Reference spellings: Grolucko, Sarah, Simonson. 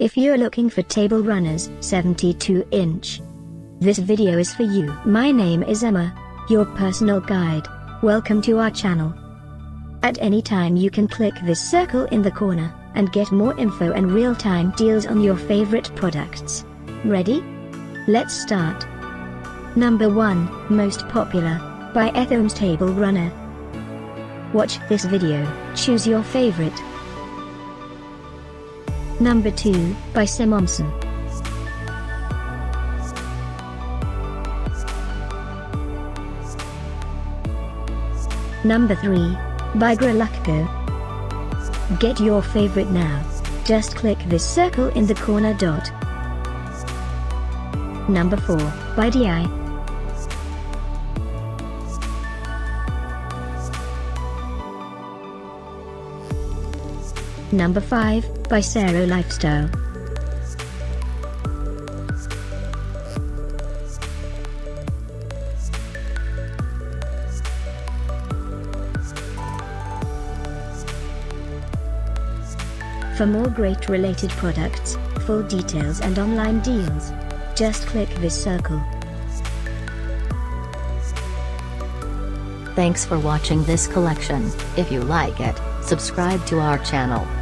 If you're looking for table runners, 72 inch. This video is for you. My name is Emma, your personal guide. Welcome to our channel. At any time you can click this circle in the corner, and get more info and real-time deals on your favorite products. Ready? Let's start. Number 1, Most Popular, by Ethome's Table Runner. Watch this video, choose your favorite. Number 2, by Simonson. Number 3, by Grolucko. Get your favorite now. Just click this circle in the corner dot. Number 4, by DI. Number 5, by Sarah Lifestyle. For more great related products, full details and online deals, just click this circle. Thanks for watching this collection. If you like it, subscribe to our channel.